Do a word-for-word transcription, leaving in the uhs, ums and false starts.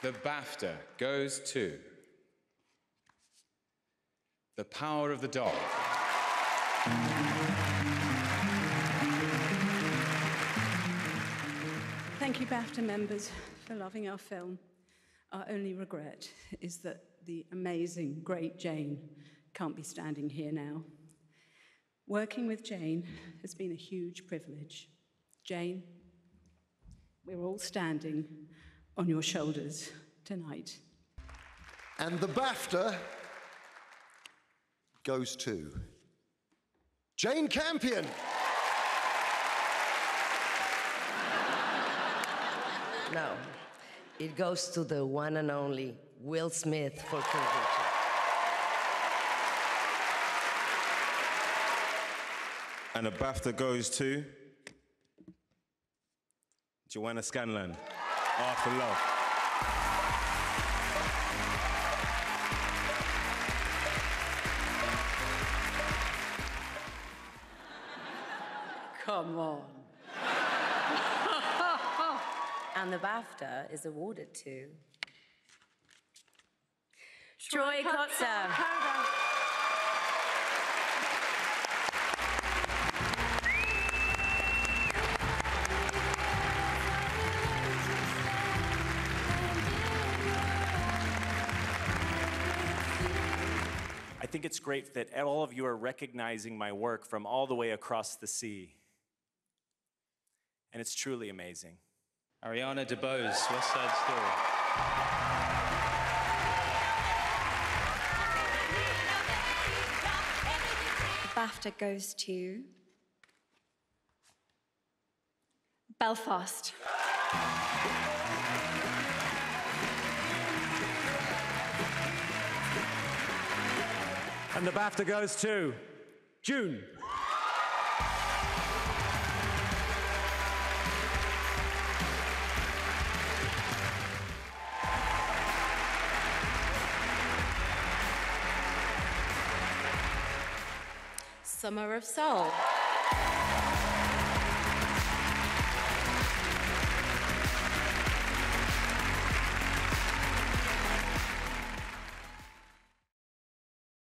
The BAFTA goes to The Power of the Dog. Thank you, BAFTA members, for loving our film. Our only regret is that the amazing, great Jane can't be standing here now. Working with Jane has been a huge privilege. Jane, we're all standing on your shoulders tonight. And the BAFTA goes to Jane Campion. No, it goes to the one and only Will Smith for King Richard. And a BAFTA goes to Joanna Scanlan, After Love. Come on. And the BAFTA is awarded to Troy Kotsur. I think it's great that all of you are recognizing my work from all the way across the sea. And it's truly amazing. Ariana DeBose, West Side Story. BAFTA goes to Belfast. And the BAFTA goes to June. Summer of Soul.